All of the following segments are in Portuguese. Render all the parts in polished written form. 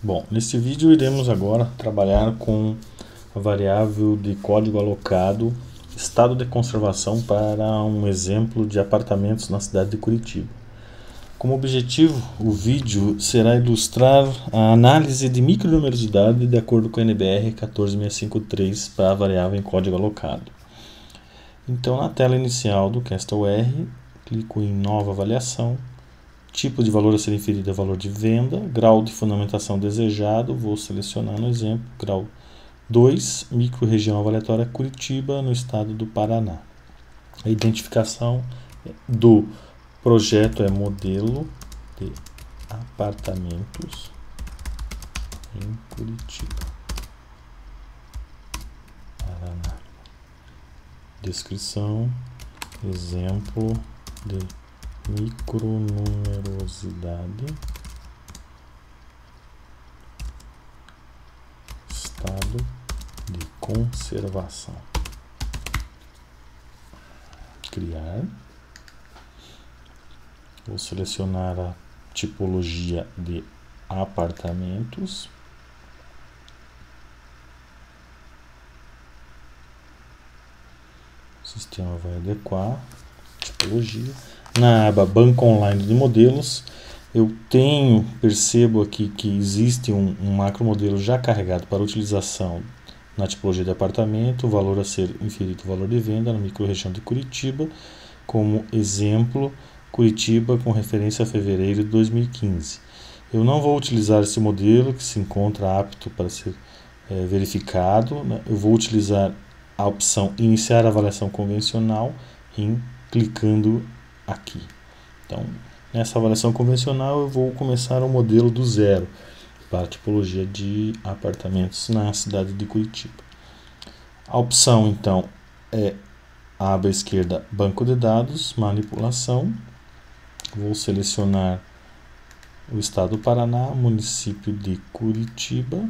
Bom, neste vídeo iremos agora trabalhar com a variável de código alocado estado de conservação para um exemplo de apartamentos na cidade de Curitiba. Como objetivo, o vídeo será ilustrar a análise de micronumerosidade de acordo com a NBR 14653 para a variável em código alocado. Então, na tela inicial do CastleR, clico em Nova Avaliação. Tipo de valor a ser inferido é valor de venda. Grau de fundamentação desejado, vou selecionar no exemplo, grau 2, micro-região avaliatória Curitiba, no estado do Paraná. A identificação do projeto é modelo de apartamentos em Curitiba, Paraná. Descrição, exemplo de micronumerosidade, estado de conservação. Criar. Vou selecionar a tipologia de apartamentos. O sistema vai adequar tipologia. Na aba Banco Online de Modelos, eu percebo aqui que existe um macromodelo já carregado para utilização na tipologia de apartamento, valor a ser inferido ao valor de venda na microrregião de Curitiba, como exemplo, Curitiba com referência a fevereiro de 2015. Eu não vou utilizar esse modelo que se encontra apto para ser verificado, né? Eu vou utilizar a opção Iniciar a avaliação convencional clicando aqui. Então, nessa avaliação convencional, eu vou começar o modelo do zero para a tipologia de apartamentos na cidade de Curitiba. A opção, então, é a aba esquerda, banco de dados, manipulação. Vou selecionar o estado do Paraná, município de Curitiba.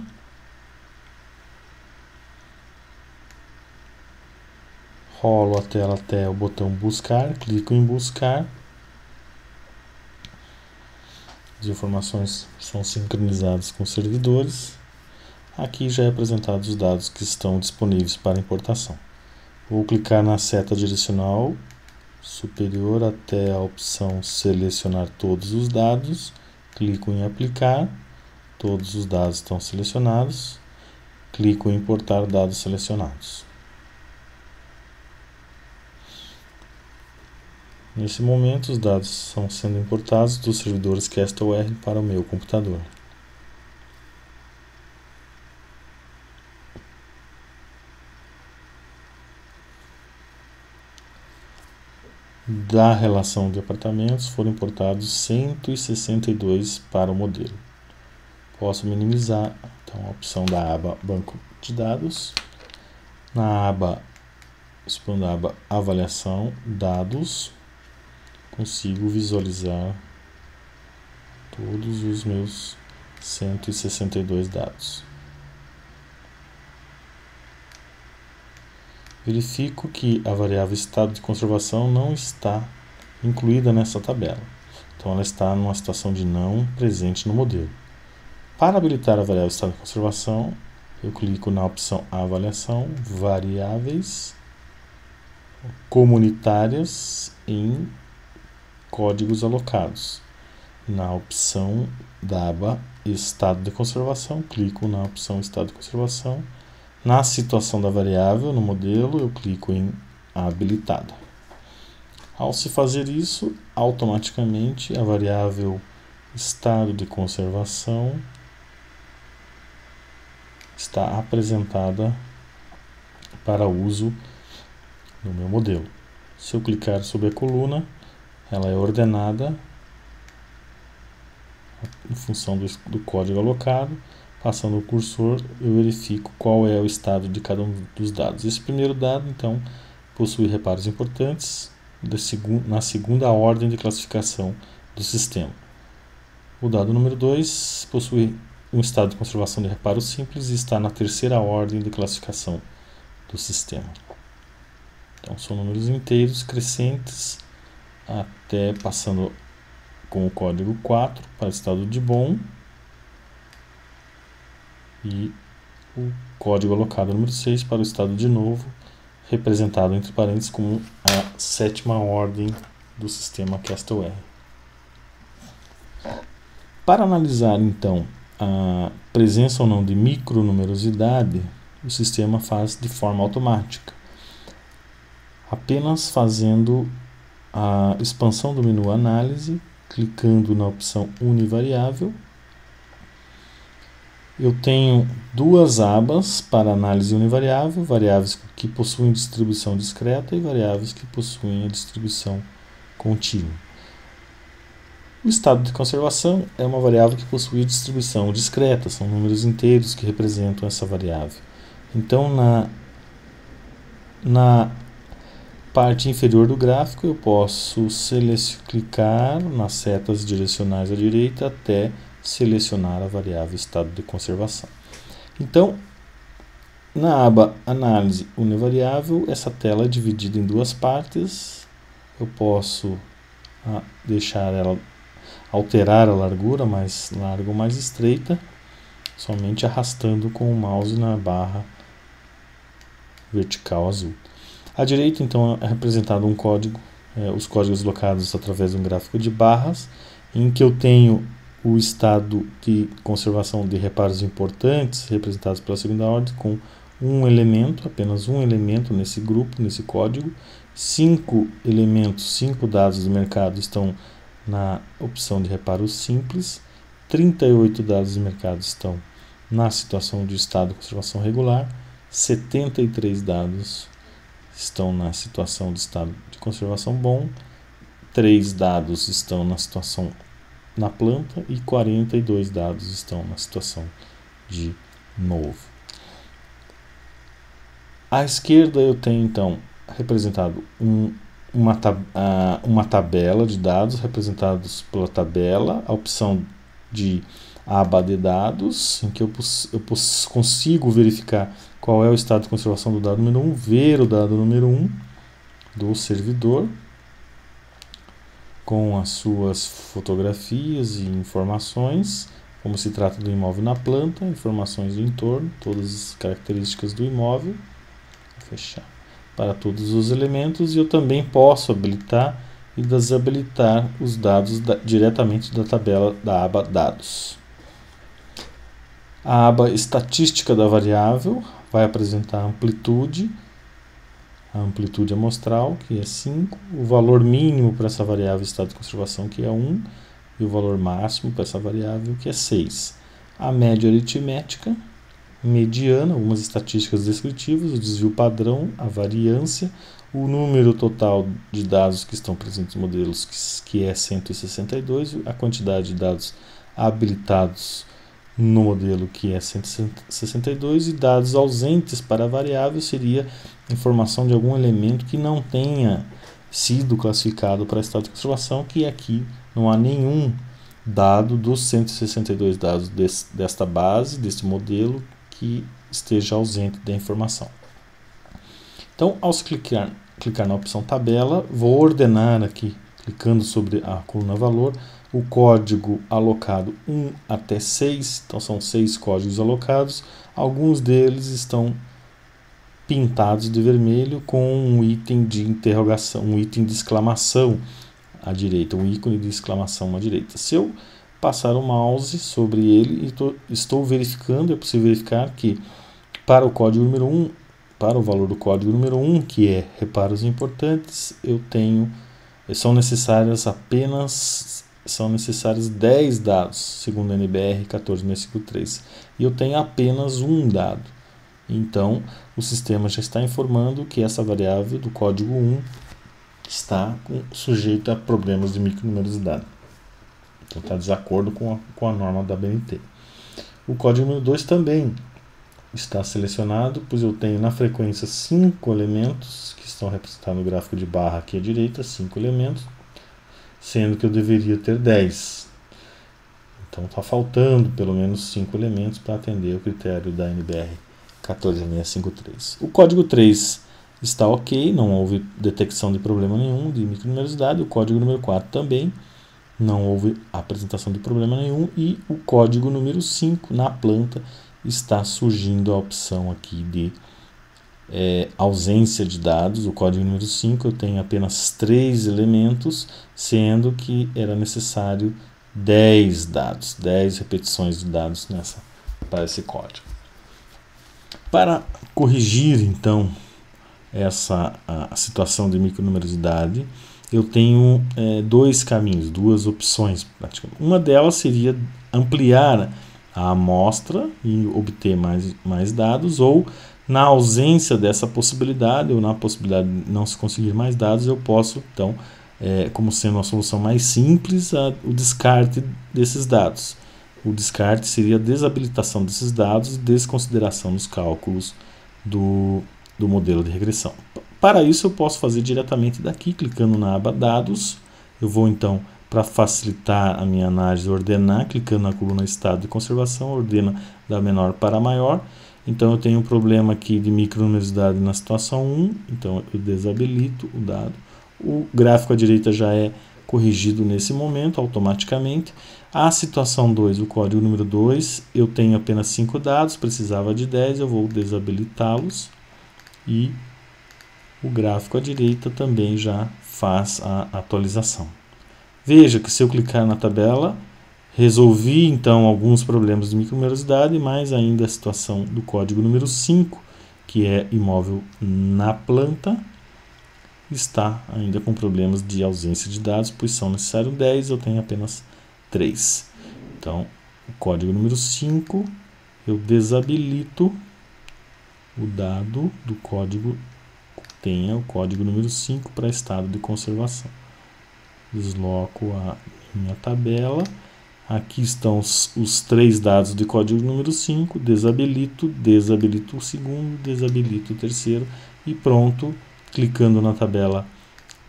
Rolo a tela até o botão buscar, clico em buscar. As informações são sincronizadas com os servidores. Aqui já é apresentados os dados que estão disponíveis para importação. Vou clicar na seta direcional superior até a opção selecionar todos os dados. Clico em aplicar. Todos os dados estão selecionados. Clico em importar dados selecionados. Nesse momento, os dados estão sendo importados dos servidores CastleR para o meu computador. Da relação de apartamentos, foram importados 162 para o modelo. Posso minimizar então, a opção da aba Banco de Dados. Na aba, expando a aba Avaliação, Dados, consigo visualizar todos os meus 162 dados. Verifico que a variável estado de conservação não está incluída nessa tabela. Então, ela está numa situação de não presente no modelo. Para habilitar a variável estado de conservação, eu clico na opção Avaliação, Variáveis, Comunitárias em Códigos alocados. Na opção da aba Estado de Conservação, clico na opção Estado de Conservação. Na situação da variável, no modelo, eu clico em Habilitada. Ao se fazer isso, automaticamente a variável Estado de Conservação está apresentada para uso no meu modelo. Se eu clicar sobre a coluna, ela é ordenada em função do código alocado. Passando o cursor, eu verifico qual é o estado de cada um dos dados. Esse primeiro dado, então, possui reparos importantes na segunda ordem de classificação do sistema. O dado número 2 possui um estado de conservação de reparo simples e está na terceira ordem de classificação do sistema. Então, são números inteiros crescentes, até passando com o código 4 para o estado de bom, e o código alocado número 6 para o estado de novo, representado entre parênteses como a sétima ordem do sistema CastleR. Para analisar então a presença ou não de micronumerosidade, o sistema faz de forma automática, apenas fazendo a expansão do menu Análise, clicando na opção Univariável. Eu tenho duas abas para análise univariável, variáveis que possuem distribuição discreta e variáveis que possuem a distribuição contínua. O estado de conservação é uma variável que possui distribuição discreta, são números inteiros que representam essa variável. Então, na parte inferior do gráfico, eu posso clicar nas setas direcionais à direita até selecionar a variável estado de conservação. Então, na aba Análise Univariável, essa tela é dividida em duas partes. Eu posso alterar a largura mais larga ou mais estreita, somente arrastando com o mouse na barra vertical azul. À direita, então, é representado um código, os códigos locados através de um gráfico de barras, em que eu tenho o estado de conservação de reparos importantes, representados pela segunda ordem, com um elemento, apenas um elemento nesse grupo, nesse código. 5 elementos, 5 dados do mercado estão na opção de reparo simples. 38 dados do mercado estão na situação de estado de conservação regular. 73 dados estão na situação de estado de conservação bom. 3 dados estão na situação na planta e 42 dados estão na situação de novo. À esquerda eu tenho então representado uma tabela de dados representados pela tabela, a opção de aba de dados, em que eu consigo verificar qual é o estado de conservação do dado número 1, ver o dado número 1 do servidor, com as suas fotografias e informações, como se trata do imóvel na planta, informações do entorno, todas as características do imóvel. Vou fechar para todos os elementos, e eu também posso habilitar e desabilitar os dados diretamente da tabela da aba Dados. A aba Estatística da variável vai apresentar a amplitude amostral, que é 5, o valor mínimo para essa variável estado de conservação, que é 1, e o valor máximo para essa variável, que é 6. A média aritmética, mediana, algumas estatísticas descritivas, o desvio padrão, a variância, o número total de dados que estão presentes nos modelos, que é 162, a quantidade de dados habilitados no modelo, que é 162, e dados ausentes para a variável seria informação de algum elemento que não tenha sido classificado para estado de conservação, que aqui não há nenhum dado dos 162 dados desta base, deste modelo, que esteja ausente da informação. Então, ao clicar na opção Tabela, vou ordenar aqui, clicando sobre a coluna Valor, o código alocado 1 até 6, então são 6 códigos alocados, alguns deles estão pintados de vermelho com um item de interrogação, um item de exclamação à direita, um ícone de exclamação à direita. Se eu passar o mouse sobre ele, estou verificando, é possível verificar que para o código número 1, para o valor do código número 1, que é reparos importantes, eu tenho, são necessários 10 dados, segundo a NBR 14653, e eu tenho apenas um dado. Então, o sistema já está informando que essa variável do código 1 está sujeita a problemas de micronumerosidade. Então, está em desacordo com a norma da ABNT. O código número 2 também está selecionado, pois eu tenho na frequência 5 elementos, que estão representados no gráfico de barra aqui à direita, 5 elementos, sendo que eu deveria ter 10. Então está faltando pelo menos 5 elementos para atender o critério da NBR 14653. O código 3 está ok, não houve detecção de problema nenhum de micronumerosidade. O código número 4 também não houve apresentação de problema nenhum. E o código número 5 na planta está surgindo a opção aqui de ausência de dados. O código número 5, eu tenho apenas 3 elementos, sendo que era necessário 10 dados, 10 repetições de dados para esse código. Para corrigir então essa a situação de micronumerosidade, eu tenho dois caminhos, duas opções praticamente. Uma delas seria ampliar a amostra e obter mais dados, ou na ausência dessa possibilidade, ou na possibilidade de não se conseguir mais dados, eu posso então, como sendo uma solução mais simples, o descarte desses dados. O descarte seria a desabilitação desses dados, desconsideração dos cálculos do modelo de regressão. Para isso eu posso fazer diretamente daqui, clicando na aba Dados. Eu vou então, para facilitar a minha análise, ordenar, clicando na coluna Estado de Conservação, ordena da menor para maior. Então eu tenho um problema aqui de micronumerosidade na situação 1, então eu desabilito o dado. O gráfico à direita já é corrigido nesse momento automaticamente. A situação 2, o código número 2, eu tenho apenas 5 dados, precisava de 10, eu vou desabilitá-los. E o gráfico à direita também já faz a atualização. Veja que se eu clicar na tabela, resolvi então alguns problemas de micronumerosidade, mas ainda a situação do código número 5, que é imóvel na planta, está ainda com problemas de ausência de dados, pois são necessários 10, eu tenho apenas 3. Então, o código número 5, eu desabilito o dado do código, tenha o código número 5 para estado de conservação. Desloco a minha tabela, aqui estão os 3 dados de código número 5, desabilito, desabilito o segundo, desabilito o terceiro e pronto. Clicando na tabela,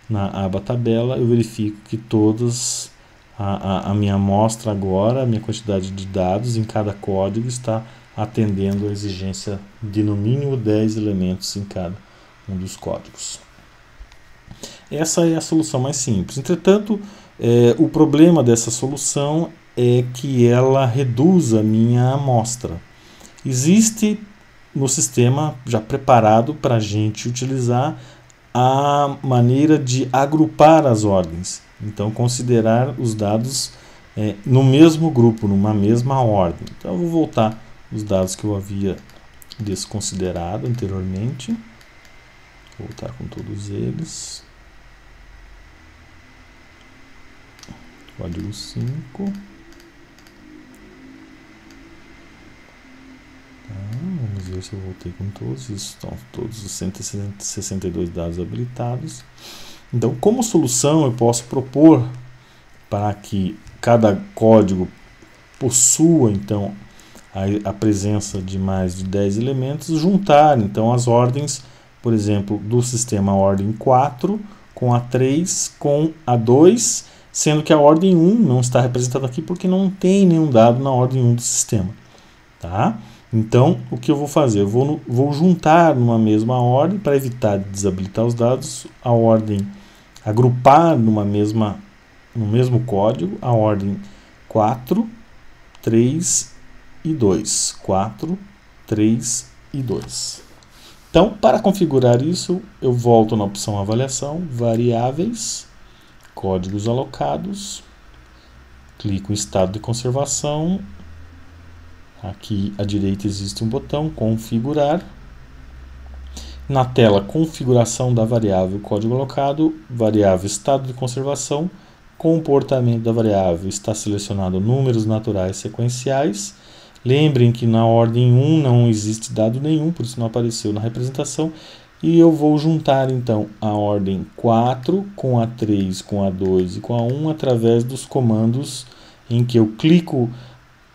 na aba tabela, eu verifico que todas a minha amostra agora, a minha quantidade de dados em cada código está atendendo a exigência de no mínimo 10 elementos em cada um dos códigos. Essa é a solução mais simples. Entretanto, o problema dessa solução é que ela reduz a minha amostra. Existe no sistema já preparado para a gente utilizar a maneira de agrupar as ordens. Então, considerar os dados no mesmo grupo, numa mesma ordem. Então, eu vou voltar os dados que eu havia desconsiderado anteriormente. Vou voltar com todos eles. Código 5. Vamos ver se eu voltei com todos. Estão todos os 162 dados habilitados. Então, como solução, eu posso propor para que cada código possua então a presença de mais de 10 elementos, juntar então as ordens, por exemplo, do sistema ordem 4 com a 3 com a 2, sendo que a ordem 1 não está representada aqui porque não tem nenhum dado na ordem 1 do sistema, tá? Então, o que eu vou fazer? Eu vou juntar numa mesma ordem para evitar de desabilitar os dados, a ordem, agrupar no mesmo código, a ordem 4, 3 e 2. 4, 3 e 2. Então, para configurar isso, eu volto na opção Avaliação, Variáveis, Códigos Alocados, clico em Estado de Conservação. Aqui à direita existe um botão Configurar. Na tela Configuração da variável código alocado, variável estado de conservação, comportamento da variável está selecionado números naturais sequenciais. Lembrem que na ordem 1 não existe dado nenhum, por isso não apareceu na representação. E eu vou juntar então a ordem 4 com a 3, com a 2 e com a 1 através dos comandos em que eu clico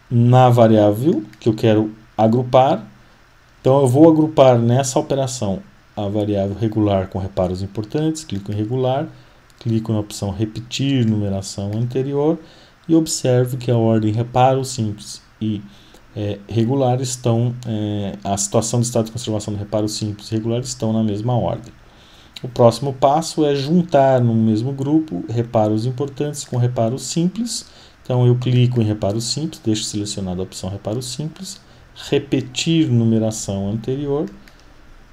na variável que eu quero agrupar. Então eu vou agrupar nessa operação a variável regular com reparos importantes, clico em regular, clico na opção repetir numeração anterior e observo que a ordem reparo simples e regular estão, a situação de estado de conservação do reparo simples e regular estão na mesma ordem. O próximo passo é juntar no mesmo grupo reparos importantes com reparos simples. Então eu clico em reparo simples, deixo selecionada a opção reparo simples, repetir numeração anterior,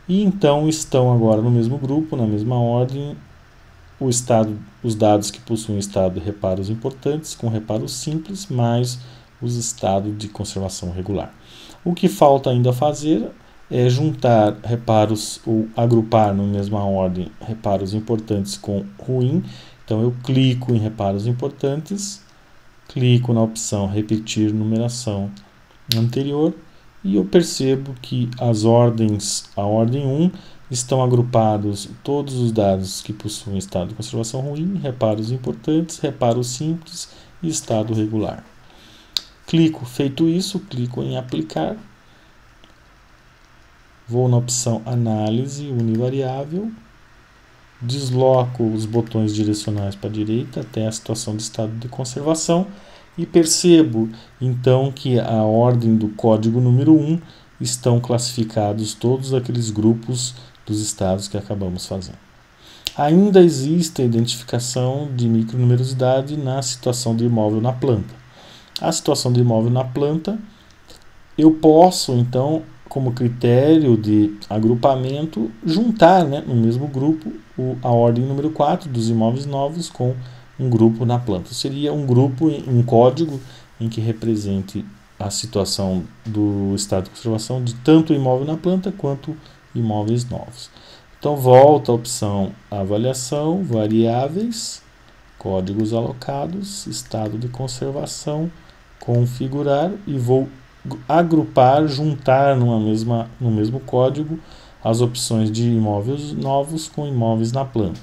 e então estão agora no mesmo grupo, na mesma ordem, os dados que possuem estado de reparos importantes, com reparos simples, mais os estados de conservação regular. O que falta ainda fazer é juntar reparos ou agrupar na mesma ordem reparos importantes com ruim. Então eu clico em reparos importantes, clico na opção repetir numeração anterior e eu percebo que as ordens, a ordem 1, estão agrupados todos os dados que possuem estado de conservação ruim, reparos importantes, reparos simples e estado regular. Clico, feito isso, clico em aplicar. Vou na opção Análise Univariável, desloco os botões direcionais para a direita até a situação de estado de conservação e percebo, então, que a ordem do código número 1 estão classificados todos aqueles grupos dos estados que acabamos fazendo. Ainda existe a identificação de micronumerosidade na situação do imóvel na planta. A situação do imóvel na planta, eu posso, então, como critério de agrupamento, juntar, né, no mesmo grupo a ordem número 4 dos imóveis novos com um grupo na planta. Seria um grupo, um código em que represente a situação do estado de conservação de tanto imóvel na planta quanto imóveis novos. Então volta a opção Avaliação, Variáveis, Códigos Alocados, Estado de Conservação, Configurar e vou agrupar, juntar no mesmo código as opções de imóveis novos com imóveis na planta.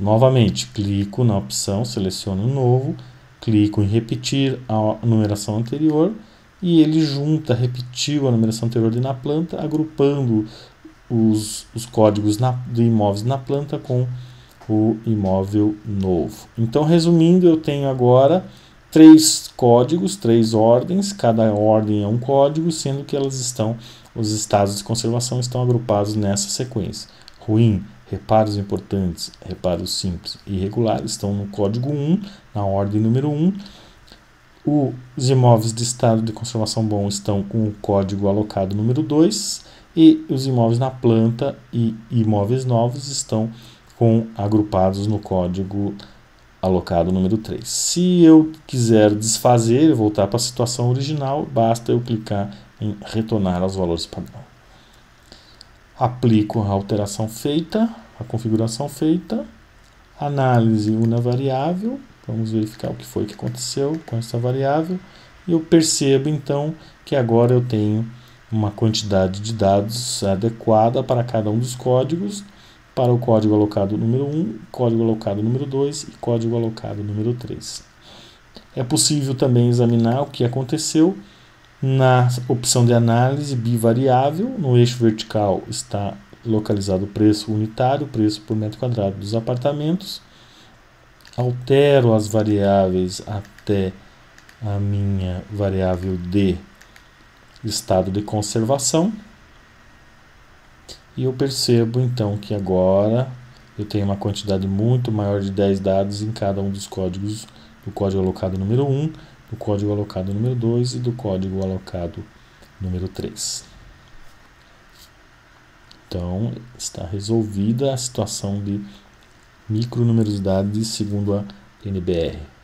Novamente, clico na opção, seleciono novo, clico em repetir a numeração anterior e ele junta, repetiu a numeração anterior de na planta, agrupando os códigos de imóveis na planta com o imóvel novo. Então, resumindo, eu tenho agora 3 códigos, 3 ordens, cada ordem é um código, sendo que os estados de conservação estão agrupados nessa sequência. Ruim, reparos importantes, reparos simples e regular estão no código 1, na ordem número 1. Os imóveis de estado de conservação bom estão com o código alocado número 2 e os imóveis na planta e imóveis novos estão agrupados no código alocado número 3. Se eu quiser desfazer e voltar para a situação original, basta eu clicar em retornar aos valores padrão. Aplico a alteração feita, a configuração feita, análise uma variável, vamos verificar o que foi que aconteceu com essa variável, e eu percebo então que agora eu tenho uma quantidade de dados adequada para cada um dos códigos, para o código alocado número 1, código alocado número 2 e código alocado número 3. É possível também examinar o que aconteceu na opção de análise bivariável. No eixo vertical está localizado o preço unitário, preço por metro quadrado dos apartamentos. Altero as variáveis até a minha variável de estado de conservação. E eu percebo então que agora eu tenho uma quantidade muito maior de 10 dados em cada um dos códigos, do código alocado número 1, do código alocado número 2 e do código alocado número 3. Então está resolvida a situação de micronumerosidade segundo a NBR.